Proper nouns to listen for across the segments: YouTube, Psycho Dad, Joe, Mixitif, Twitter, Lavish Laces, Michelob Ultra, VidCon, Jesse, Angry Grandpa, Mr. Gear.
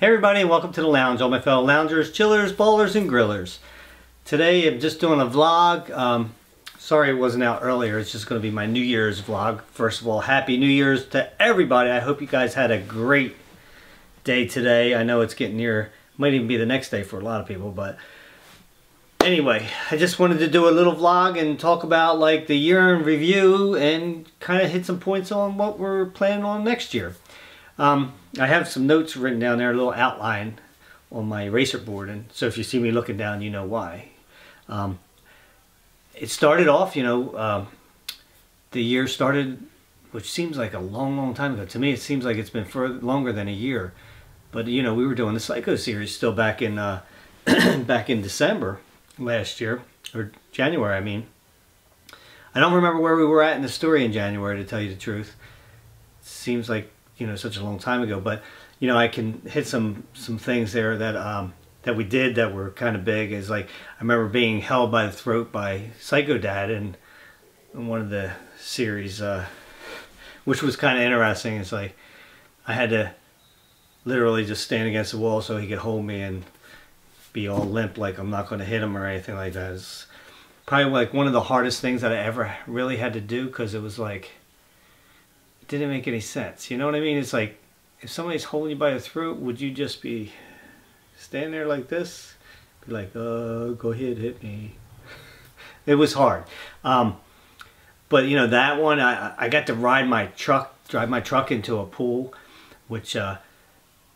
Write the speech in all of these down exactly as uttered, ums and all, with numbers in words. Hey everybody, welcome to the lounge, all my fellow loungers, chillers, bowlers, and grillers. Today I'm just doing a vlog. Um, sorry it wasn't out earlier, it's just going to be my New Year's vlog. First of all, Happy New Year's to everybody. I hope you guys had a great day today. I know it's getting near, might even be the next day for a lot of people, but anyway, I just wanted to do a little vlog and talk about like the year in review and kind of hit some points on what we're planning on next year. Um, I have some notes written down there, a little outline on my eraser board, and so if you see me looking down, you know why. Um, it started off, you know, uh, the year started, which seems like a long, long time ago. To me, it seems like it's been further, longer than a year. But, you know, we were doing the Psycho series still back in, uh, back in December last year, or January, I mean. I don't remember where we were at in the story in January, to tell you the truth. It seems like, you know, such a long time ago, but you know, I can hit some some things there that um that we did that were kind of big. Is like I remember being held by the throat by Psycho Dad in, in one of the series, uh which was kind of interesting. It's like I had to literally just stand against the wall so he could hold me and be all limp, like I'm not going to hit him or anything like that. It's probably like one of the hardest things that I ever really had to do, because it was like didn't make any sense. You know what I mean? It's like, if somebody's holding you by the throat, would you just be standing there like this? Be like, uh, go ahead, hit me. It was hard. Um, but you know, that one, I, I got to ride my truck, drive my truck into a pool, which uh,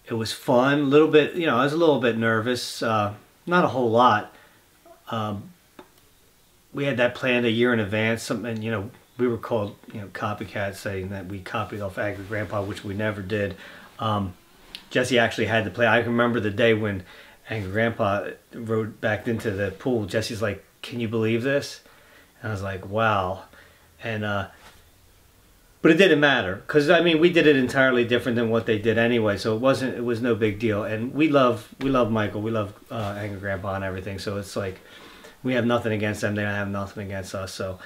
it was fun. A little bit, you know, I was a little bit nervous. Uh, not a whole lot. Um, we had that planned a year in advance. Something, you know, we were called, you know, copycats, saying that we copied off Angry Grandpa, which we never did. Um, Jesse actually had to play. I remember the day when Angry Grandpa rode back into the pool. Jesse's like, "Can you believe this?" And I was like, "Wow!" And uh, but it didn't matter, because I mean, we did it entirely different than what they did anyway, so it wasn't. It was no big deal. And we love, we love Michael. We love uh, Angry Grandpa and everything. So it's like we have nothing against them. They don't have nothing against us. So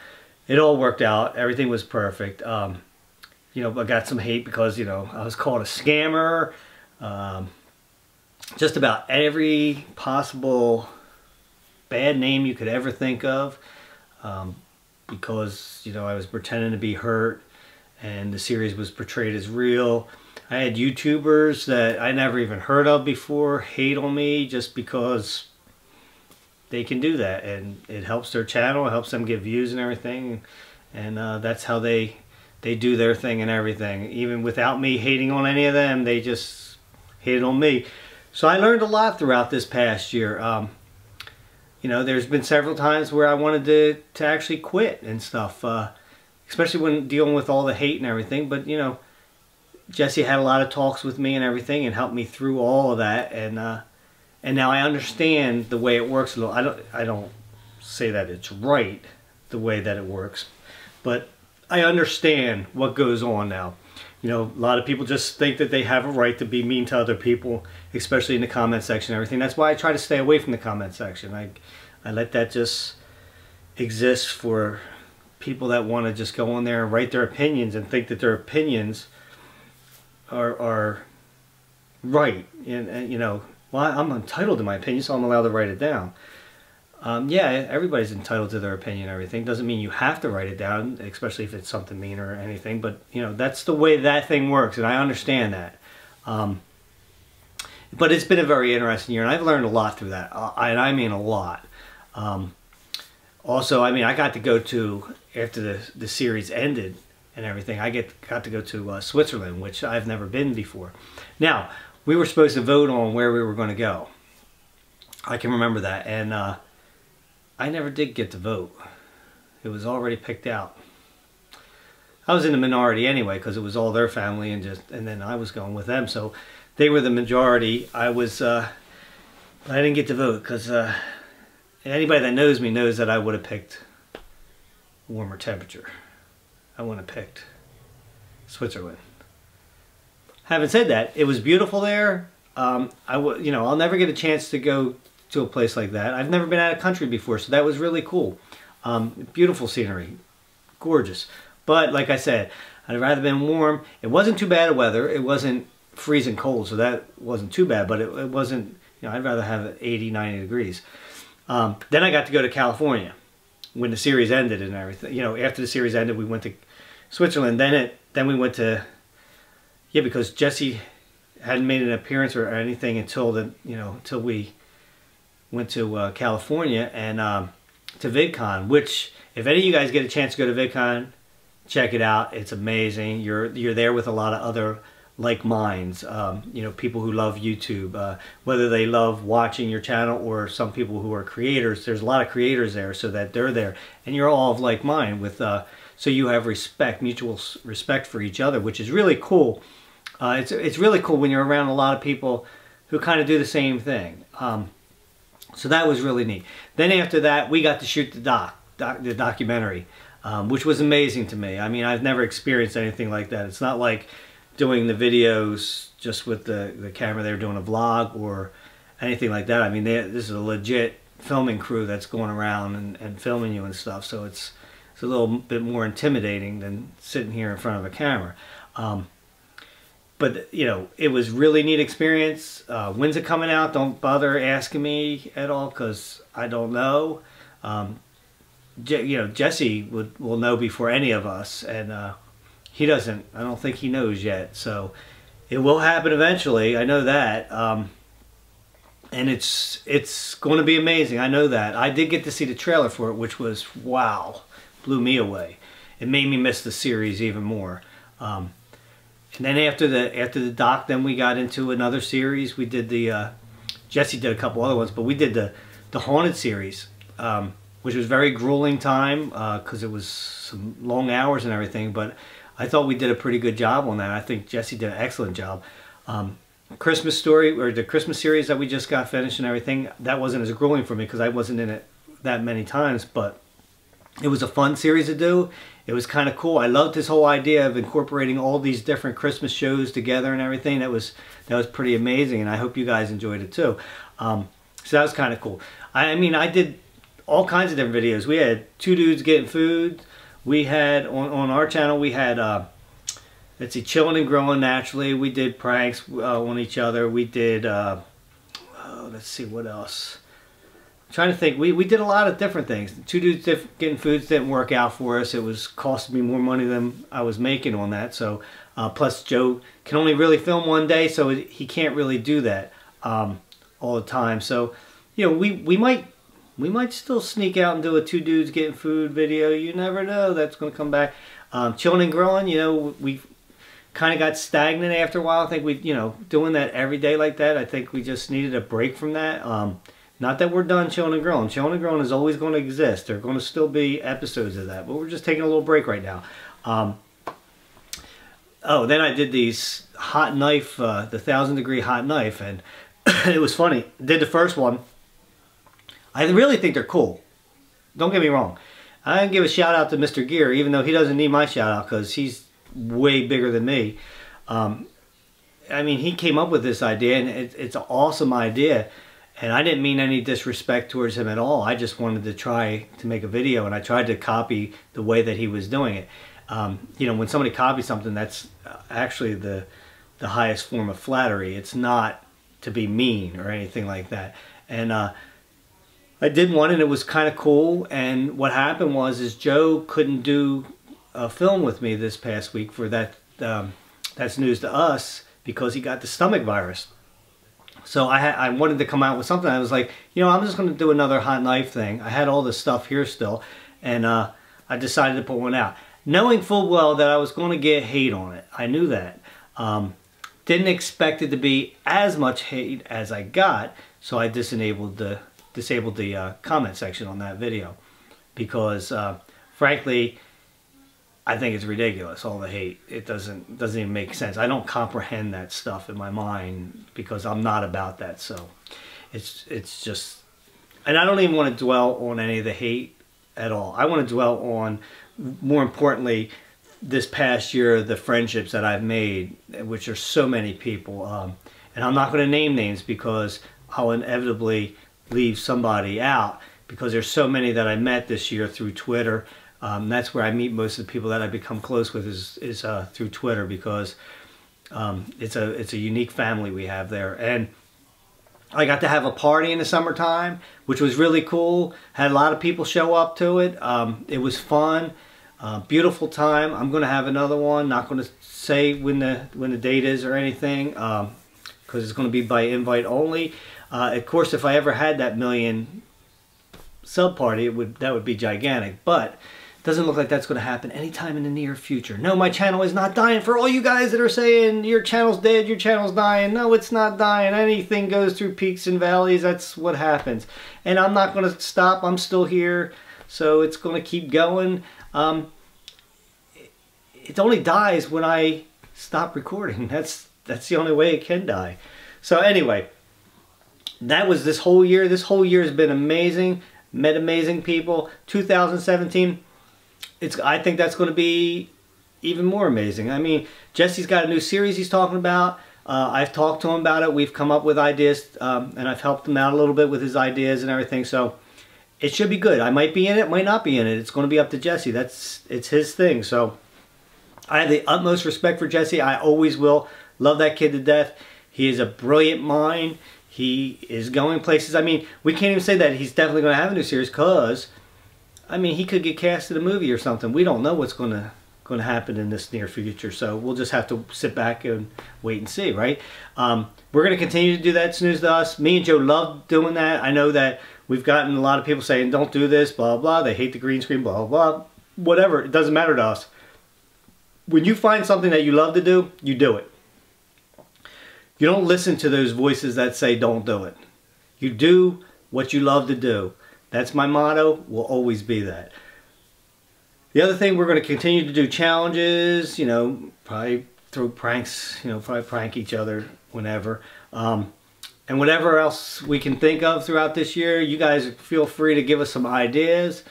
it all worked out. Everything was perfect. Um, you know, I got some hate because, you know, I was called a scammer. Um, just about every possible bad name you could ever think of. Um, because, you know, I was pretending to be hurt and the series was portrayed as real. I had YouTubers that I never even heard of before hate on me just because they can do that, and it helps their channel, it helps them get views and everything, and uh, that's how they they do their thing and everything. Even without me hating on any of them, they just hated on me. So I learned a lot throughout this past year. Um, you know, there's been several times where I wanted to, to actually quit and stuff, uh, especially when dealing with all the hate and everything, but you know, Jesse had a lot of talks with me and everything and helped me through all of that, and uh, And now I understand the way it works a little. I don't, I don't say that it's right the way that it works, but I understand what goes on now. You know, a lot of people just think that they have a right to be mean to other people, especially in the comment section and everything. That's why I try to stay away from the comment section. I, I let that just exist for people that want to just go on there and write their opinions and think that their opinions are, are right. And, and, you know, well, I'm entitled to my opinion, so I'm allowed to write it down. Um, yeah, everybody's entitled to their opinion and everything. Doesn't mean you have to write it down, especially if it's something mean or anything. But, you know, that's the way that thing works, and I understand that. Um, but it's been a very interesting year, and I've learned a lot through that. I, and I mean a lot. Um, also, I mean, I got to go to, after the, the series ended and everything, I get got to go to uh, Switzerland, which I've never been before. Now, we were supposed to vote on where we were going to go. I can remember that, and uh, I never did get to vote. It was already picked out. I was in the minority anyway, because it was all their family, and just and then I was going with them, so they were the majority. I was, uh, I didn't get to vote because uh, anybody that knows me knows that I would have picked warmer temperature. I wouldn't have picked Switzerland. Having said that, it was beautiful there. Um, I w you know, I'll never get a chance to go to a place like that. I've never been out of country before, so that was really cool. Um, beautiful scenery, gorgeous. But like I said, I'd rather been warm. It wasn't too bad a weather. It wasn't freezing cold, so that wasn't too bad, but it, it wasn't, you know, I'd rather have it eighty, ninety degrees. Um, then I got to go to California when the series ended and everything. You know, after the series ended, we went to Switzerland. Then it, then we went to, yeah, because Jesse hadn't made an appearance or anything until the, you know, until we went to uh, California and um, to VidCon. Which, if any of you guys get a chance to go to VidCon, check it out. It's amazing. You're you're there with a lot of other like minds. Um, you know, people who love YouTube, uh, whether they love watching your channel or some people who are creators. There's a lot of creators there, so that they're there, and you're all of like mind with. Uh, so you have respect, mutual respect for each other, which is really cool. Uh, it's it's really cool when you're around a lot of people who kind of do the same thing. Um, so that was really neat. Then after that, we got to shoot the doc, doc the documentary, um, which was amazing to me. I mean, I've never experienced anything like that. It's not like doing the videos just with the the camera. They're doing a vlog or anything like that. I mean, they, this is a legit filming crew that's going around and, and filming you and stuff. So it's it's a little bit more intimidating than sitting here in front of a camera. Um, But, you know, it was really neat experience. Uh, when's it coming out? Don't bother asking me at all because I don't know. Um, Je you know, Jesse would, will know before any of us. And uh, he doesn't. I don't think he knows yet. So it will happen eventually. I know that. Um, and it's, it's going to be amazing. I know that. I did get to see the trailer for it, which was, wow, blew me away. It made me miss the series even more. Um, And then after the after the doc, then we got into another series. We did the uh, Jesse did a couple other ones, but we did the the haunted series, um, which was very grueling time because uh, it was some long hours and everything. But I thought we did a pretty good job on that. I think Jesse did an excellent job. Um, Christmas Story, or the Christmas series that we just got finished and everything, that wasn't as grueling for me because I wasn't in it that many times, but it was a fun series to do. It was kind of cool. I loved this whole idea of incorporating all these different Christmas shows together and everything. That was that was pretty amazing, and I hope you guys enjoyed it too. Um, so that was kind of cool. I, I mean, I did all kinds of different videos. We had two dudes getting food. We had, on, on our channel, we had, uh, let's see, chilling and growing naturally. We did pranks uh, on each other. We did, uh, oh, let's see, what else? Trying to think, we, we did a lot of different things. Two Dudes Getting Foods didn't work out for us. It was costing me more money than I was making on that. So uh, plus Joe can only really film one day, so it, he can't really do that um, all the time. So you know, we we might we might still sneak out and do a Two Dudes Getting Food video. You never know, that's going to come back. Um, chilling and growing, you know, we kind of got stagnant after a while. I think we you know doing that every day like that. I think we just needed a break from that. Um, Not that we're done chilling and growing. Chilling and growing is always going to exist. There are going to still be episodes of that, but we're just taking a little break right now. Um, oh, then I did these hot knife, uh, the thousand degree hot knife, and it was funny. Did the first one. I really think they're cool. Don't get me wrong. I give a shout out to Mister Gear, even though he doesn't need my shout out because he's way bigger than me. Um, I mean, he came up with this idea, and it, it's an awesome idea. And I didn't mean any disrespect towards him at all. I just wanted to try to make a video, and I tried to copy the way that he was doing it. Um, you know, when somebody copies something, that's actually the the highest form of flattery. It's not to be mean or anything like that. And uh, I did one, and it was kind of cool. And what happened was, is Joe couldn't do a film with me this past week for that. Um, that's news to us because he got the stomach virus. So I, had, I wanted to come out with something. I was like, you know, I'm just going to do another hot knife thing. I had all this stuff here still, and uh, I decided to put one out. Knowing full well that I was going to get hate on it. I knew that. Um, didn't expect it to be as much hate as I got, so I disabled the, disabled the uh, comment section on that video. Because, uh, frankly, I think it's ridiculous, all the hate. It doesn't doesn't even make sense. I don't comprehend that stuff in my mind because I'm not about that. So it's it's just, and I don't even want to dwell on any of the hate at all. I want to dwell on, more importantly, this past year, the friendships that I've made, which are so many people. Um, and I'm not going to name names because I'll inevitably leave somebody out because there's so many that I met this year through Twitter. Um, that's where I meet most of the people that I become close with is, is uh, through Twitter because um, it's a it's a unique family we have there. And I got to have a party in the summertime, which was really cool. Had a lot of people show up to it. Um, it was fun, uh, beautiful time. I'm gonna have another one. Not gonna say when the when the date is or anything, um, because it's gonna be by invite only. Uh, of course, if I ever had that million sub party, it would that would be gigantic. But doesn't look like that's going to happen anytime in the near future. No, my channel is not dying. For all you guys that are saying your channel's dead, your channel's dying. No, it's not dying. Anything goes through peaks and valleys. That's what happens. And I'm not going to stop. I'm still here. So it's going to keep going. Um, it, it only dies when I stop recording. That's, that's the only way it can die. So anyway, that was this whole year. This whole year has been amazing. Met amazing people. two thousand seventeen. It's, I think that's going to be even more amazing. I mean, Jesse's got a new series he's talking about. Uh, I've talked to him about it. We've come up with ideas, um, and I've helped him out a little bit with his ideas and everything. So it should be good. I might be in it, might not be in it. It's going to be up to Jesse. That's it's his thing. So I have the utmost respect for Jesse. I always will. Love that kid to death. He is a brilliant mind. He is going places. I mean, we can't even say that he's definitely going to have a new series because, I mean, he could get cast in a movie or something. We don't know what's going to going to happen in this near future, so we'll just have to sit back and wait and see, right? Um, we're going to continue to do that, Snooze to Us. Me and Joe love doing that. I know that we've gotten a lot of people saying, don't do this, blah, blah. They hate the green screen, blah, blah. Whatever. It doesn't matter to us. When you find something that you love to do, you do it. You don't listen to those voices that say don't do it. You do what you love to do. That's my motto, will always be that. The other thing, we're going to continue to do challenges, you know, probably throw pranks, you know, probably prank each other whenever. Um, and whatever else we can think of throughout this year, you guys feel free to give us some ideas.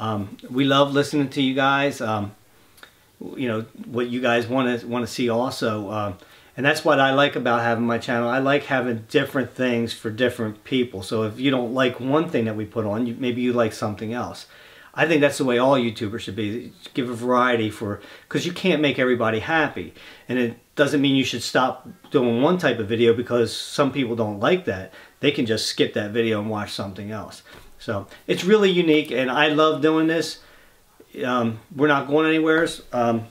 Um, we love listening to you guys, um, you know, what you guys want to want to see also. Um, And that's what I like about having my channel. I like having different things for different people. So if you don't like one thing that we put on, you, maybe you like something else. I think that's the way all YouTubers should be. Give a variety for, because you can't make everybody happy. And it doesn't mean you should stop doing one type of video because some people don't like that. They can just skip that video and watch something else. So it's really unique and I love doing this. Um, we're not going anywhere. Um,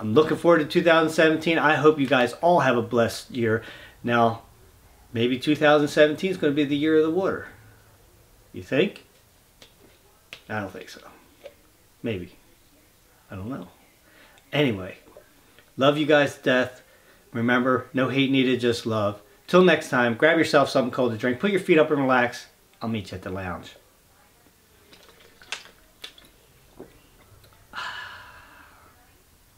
I'm looking forward to two thousand seventeen. I hope you guys all have a blessed year. Now, maybe two thousand seventeen is going to be the year of the water. You think? I don't think so. Maybe. I don't know. Anyway, love you guys to death. Remember, no hate needed, just love. Till next time, grab yourself something cold to drink, put your feet up and relax. I'll meet you at the lounge.